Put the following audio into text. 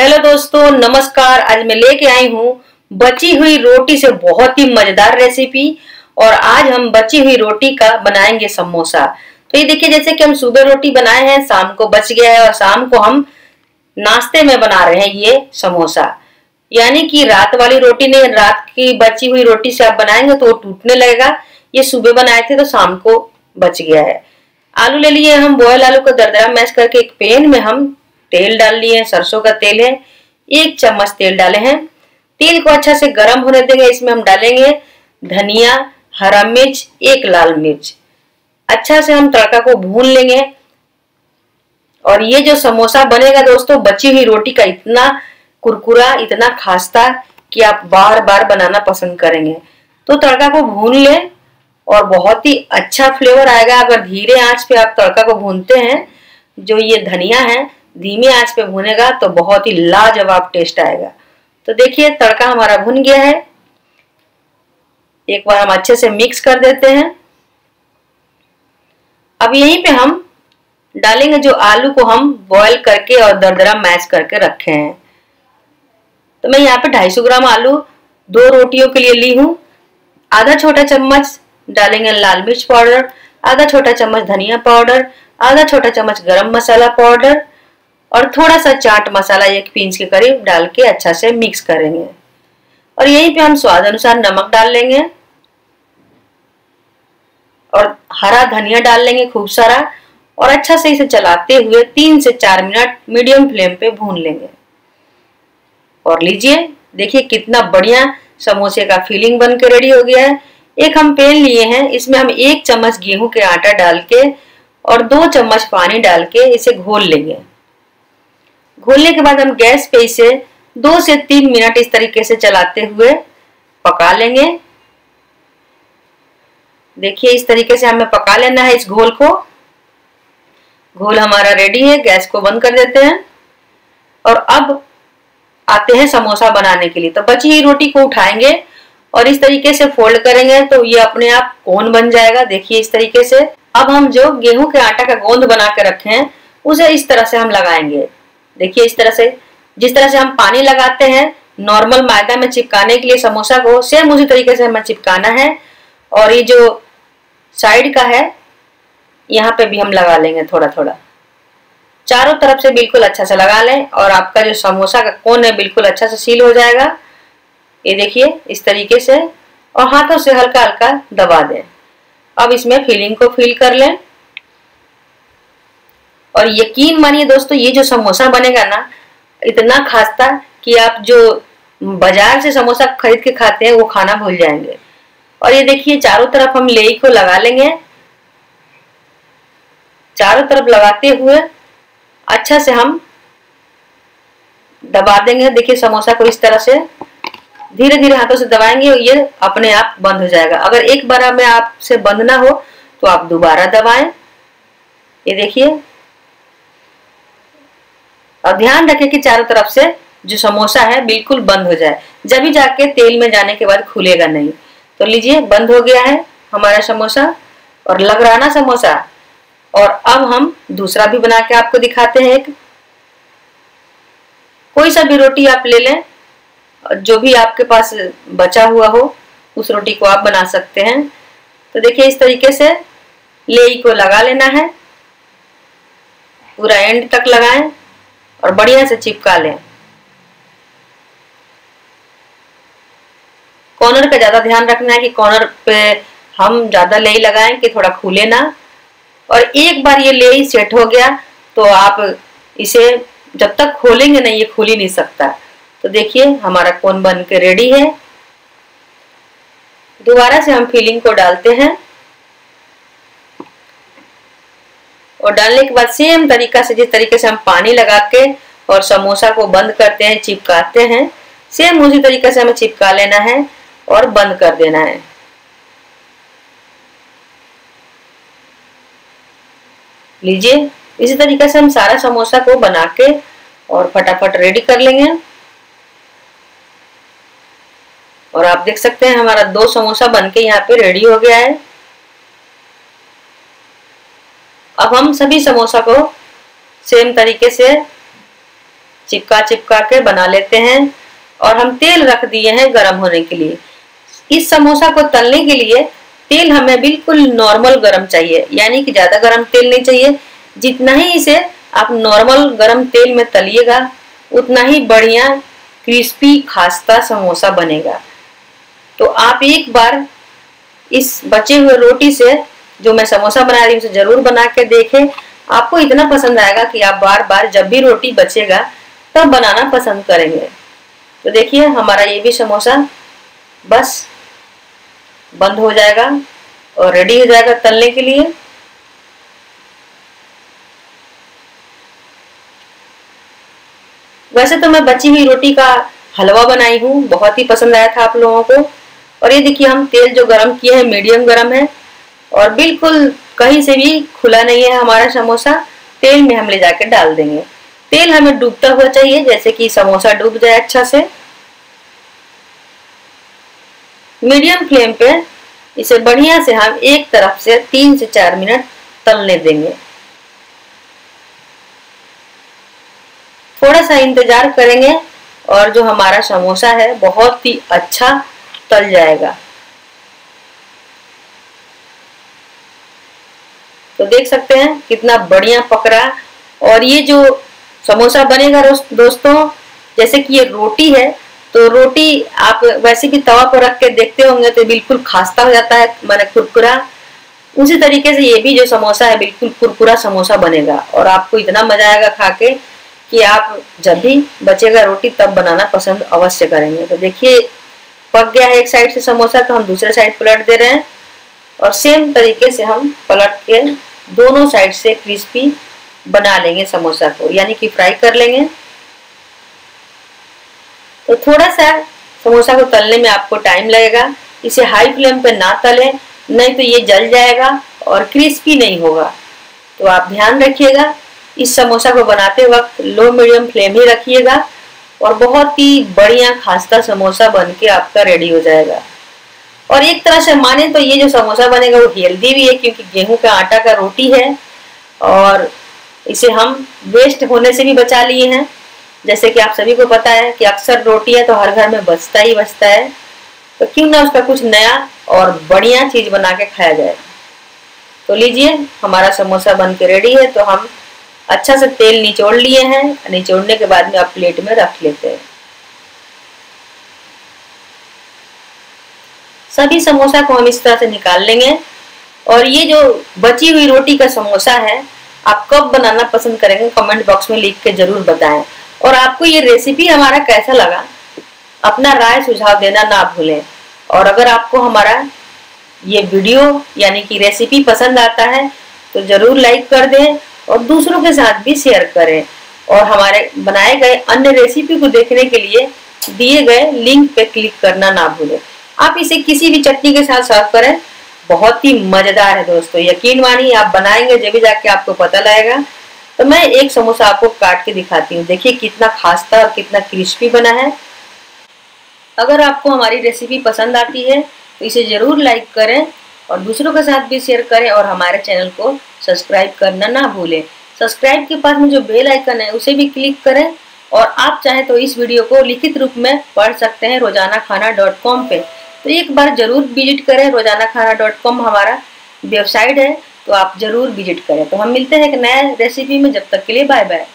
Hello दोस्तों, नमस्कार। आज मैं लेके आई हूँ बची हुई रोटी से बहुत ही मजेदार रेसिपी। और आज हम बची हुई रोटी का बनाएंगे समोसा। तो ये देखिए, जैसे कि हम सुबह रोटी बनाए हैं, शाम को बच गया है और शाम को हम नाश्ते में बना रहे हैं ये समोसा। यानी कि रात वाली रोटी नहीं, रात की बची हुई रोटी से आप बनाएंगे तो वो टूटने लगेगा। ये सुबह बनाए थे तो शाम को बच गया है। आलू ले लिए हम, बॉयल आलू को दरदरा मैश करके एक पैन में हम तेल डाल लिए। सरसों का तेल है, 1 चम्मच तेल डाले हैं। तेल को अच्छा से गर्म होने देंगे। इसमें हम डालेंगे धनिया, हरा मिर्च, 1 लाल मिर्च। अच्छा से हम तड़का को भून लेंगे। और ये जो समोसा बनेगा दोस्तों, बची हुई रोटी का, इतना कुरकुरा, इतना खास्ता कि आप बार बार बनाना पसंद करेंगे। तो तड़का को भून लें और बहुत ही अच्छा फ्लेवर आएगा अगर धीरे आंच पे आप तड़का को भूनते हैं। जो ये धनिया है, धीमी आंच पे भुनेगा तो बहुत ही लाजवाब टेस्ट आएगा। तो देखिए, तड़का हमारा भुन गया है। एक बार हम अच्छे से मिक्स कर देते हैं। अब यहीं पे हम डालेंगे जो आलू को हम बॉईल करके और दरदरा मैश करके रखे हैं। तो मैं यहाँ पे 250 ग्राम आलू 2 रोटियों के लिए ली हूँ। आधा छोटा चम्मच डालेंगे लाल मिर्च पाउडर, आधा छोटा चम्मच धनिया पाउडर, आधा छोटा चम्मच गरम मसाला पाउडर और थोड़ा सा चाट मसाला 1 पिंच के करीब डाल के अच्छा से मिक्स करेंगे। और यहीं पे हम स्वाद अनुसार नमक डाल लेंगे और हरा धनिया डाल लेंगे खूब सारा। और अच्छा से इसे चलाते हुए 3 से 4 मिनट मीडियम फ्लेम पे भून लेंगे। और लीजिए, देखिए कितना बढ़िया समोसे का फीलिंग बन के रेडी हो गया है। एक हम पैन लिए हैं, इसमें हम 1 चम्मच गेहूं के आटा डाल के और 2 चम्मच पानी डाल के इसे घोल लेंगे। घोलने के बाद हम गैस पे इसे 2 से 3 मिनट इस तरीके से चलाते हुए पका लेंगे। देखिए, इस तरीके से हमें पका लेना है इस घोल को। घोल हमारा रेडी है। गैस को बंद कर देते हैं और अब आते हैं समोसा बनाने के लिए। तो बची हुई रोटी को उठाएंगे और इस तरीके से फोल्ड करेंगे तो ये अपने आप कोन बन जाएगा। देखिए इस तरीके से। अब हम जो गेहूं के आटा का गोंद बना के रखे हैं उसे इस तरह से हम लगाएंगे। देखिए इस तरह से, जिस तरह से हम पानी लगाते हैं नॉर्मल मैदा में चिपकाने के लिए समोसा को, सेम उसी तरीके से हमें चिपकाना है। और ये जो साइड का है यहाँ पे भी हम लगा लेंगे थोड़ा थोड़ा। चारों तरफ से बिल्कुल अच्छा से लगा लें और आपका जो समोसा का कोन है बिल्कुल अच्छा से सील हो जाएगा। ये देखिए इस तरीके से। और हाथों से हल्का हल्का दबा दें। अब इसमें फिलिंग को फील कर लें। और यकीन मानिए दोस्तों, ये जो समोसा बनेगा ना, इतना खास्ता कि आप जो बाजार से समोसा खरीद के खाते हैं वो खाना भूल जाएंगे। और ये देखिए, चारों तरफ हम लेई को लगा लेंगे। चारों तरफ लगाते हुए अच्छा से हम दबा देंगे। देखिए समोसा को इस तरह से धीरे धीरे हाथों से दबाएंगे और ये अपने आप बंद हो जाएगा। अगर एक बार में आपसे बंद ना हो तो आप दोबारा दबाएं। ये देखिए। और ध्यान रखें कि चारों तरफ से जो समोसा है बिल्कुल बंद हो जाए, जब भी जाके तेल में जाने के बाद खुलेगा नहीं। तो लीजिए, बंद हो गया है हमारा समोसा और लग रहा ना समोसा। और अब हम दूसरा भी बना के आपको दिखाते हैं। एक कोई सा भी रोटी आप ले लें, जो भी आपके पास बचा हुआ हो उस रोटी को आप बना सकते हैं। तो देखिए इस तरीके से लेई को लगा लेना है, पूरा एंड तक लगाएं और बढ़िया से चिपका लें। कॉर्नर पे ज्यादा ध्यान रखना है कि कॉर्नर पे हम ज्यादा लेई लगाएं कि थोड़ा खुले ना। और एक बार ये लेई सेट हो गया तो आप इसे जब तक खोलेंगे नहीं, ये खुल ही नहीं सकता। तो देखिए हमारा कोन बन के रेडी है। दोबारा से हम फिलिंग को डालते हैं और डालने के बाद सेम तरीका से, जिस तरीके से हम पानी लगा के और समोसा को बंद करते हैं, चिपकाते हैं, सेम उसी तरीके से हमें चिपका लेना है और बंद कर देना है। लीजिए, इसी तरीके से हम सारा समोसा को बना के और फटाफट रेडी कर लेंगे। और आप देख सकते हैं हमारा 2 समोसा बन के यहाँ पे रेडी हो गया है। अब हम सभी समोसा को सेम तरीके से चिपका चिपका के बना लेते हैं। और हम तेल रख दिए हैं गरम होने के लिए। इस समोसा को तलने के लिए तेल हमें बिल्कुल नॉर्मल गरम चाहिए, यानी कि ज़्यादा गरम तेल नहीं चाहिए। जितना ही इसे आप नॉर्मल गरम तेल में तलिएगा उतना ही बढ़िया क्रिस्पी खास्ता समोसा बनेगा। तो आप एक बार इस बचे हुए रोटी से जो मैं समोसा बना रही हूँ उसे जरूर बना के देखें। आपको इतना पसंद आएगा कि आप बार बार जब भी रोटी बचेगा तब बनाना पसंद करेंगे। तो देखिए हमारा ये भी समोसा बस बंद हो जाएगा और रेडी हो जाएगा तलने के लिए। वैसे तो मैं बची हुई रोटी का हलवा बनाई हूँ, बहुत ही पसंद आया था आप लोगों को। और ये देखिए हम तेल जो गरम किए हैं मीडियम गरम है और बिल्कुल कहीं से भी खुला नहीं है। हमारा समोसा तेल में हम ले जाके डाल देंगे। तेल हमें डूबता हुआ चाहिए, जैसे कि समोसा डूब जाए अच्छा से। मीडियम फ्लेम पे इसे बढ़िया से हम एक तरफ से 3 से 4 मिनट तलने देंगे। थोड़ा सा इंतजार करेंगे और जो हमारा समोसा है बहुत ही अच्छा तल जाएगा। तो देख सकते हैं कितना बढ़िया पकड़ा। और ये जो समोसा बनेगा दोस्तों, जैसे कि ये रोटी है तो रोटी आप वैसे भी तवा पर रख के देखते होंगे तो बिल्कुल खास्ता हो जाता है, माने कुरकुरा। उसी तरीके से ये भी जो समोसा है बिल्कुल कुरकुरा समोसा बनेगा और आपको इतना मजा आएगा खा के कि आप जब भी बचेगा रोटी तब बनाना पसंद अवश्य करेंगे। तो देखिए पक गया है एक साइड से समोसा, तो हम दूसरे साइड पलट दे रहे हैं और सेम तरीके से हम पलट के दोनों साइड से क्रिस्पी बना लेंगे समोसा को, यानी कि फ्राई कर लेंगे। तो थोड़ा सा समोसा को तलने में आपको टाइम लगेगा। इसे हाई फ्लेम पे ना तलें, नहीं तो ये जल जाएगा और क्रिस्पी नहीं होगा। तो आप ध्यान रखिएगा, इस समोसा को बनाते वक्त लो मीडियम फ्लेम ही रखिएगा और बहुत ही बढ़िया खास्ता समोसा बन के आपका रेडी हो जाएगा। और एक तरह से माने तो ये जो समोसा बनेगा वो हेल्दी भी है, क्योंकि गेहूं का आटा का रोटी है और इसे हम वेस्ट होने से भी बचा लिए हैं। जैसे कि आप सभी को पता है कि अक्सर रोटी है तो हर घर में बचता ही बचता है, तो क्यों ना उसका कुछ नया और बढ़िया चीज़ बना के खाया जाए। तो लीजिए हमारा समोसा बन के रेडी है। तो हम अच्छा से तेल निचोड़ लिए हैं, निचोड़ने के बाद में आप प्लेट में रख लेते हैं। सभी समोसा को हम इस तरह से निकाल लेंगे। और ये जो बची हुई रोटी का समोसा है आप कब बनाना पसंद करेंगे कमेंट बॉक्स में लिख के जरूर बताएं। और आपको ये रेसिपी हमारा कैसा लगा अपना राय सुझाव देना ना भूलें। और अगर आपको हमारा ये वीडियो यानी कि रेसिपी पसंद आता है तो ज़रूर लाइक कर दें और दूसरों के साथ भी शेयर करें। और हमारे बनाए गए अन्य रेसिपी को देखने के लिए दिए गए लिंक पे क्लिक करना ना भूलें। आप इसे किसी भी चटनी के साथ सर्व करें, बहुत ही मज़ेदार है दोस्तों। यकीन मानिए आप बनाएंगे जब भी जाके आपको पता लगेगा। तो मैं एक समोसा आपको काट के दिखाती हूँ, देखिए कितना खास्ता और कितना क्रिस्पी बना है। अगर आपको हमारी रेसिपी पसंद आती है तो इसे ज़रूर लाइक करें और दूसरों के साथ भी शेयर करें। और हमारे चैनल को सब्सक्राइब करना ना भूलें। सब्सक्राइब के पास में जो बेल आइकन है उसे भी क्लिक करें। और आप चाहें तो इस वीडियो को लिखित रूप में पढ़ सकते हैं rozanakhana.com पे। तो एक बार ज़रूर विजिट करें, rozanakhana.com हमारा वेबसाइट है, तो आप ज़रूर विजिट करें। तो हम मिलते हैं एक नए रेसिपी में, जब तक के लिए बाय बाय।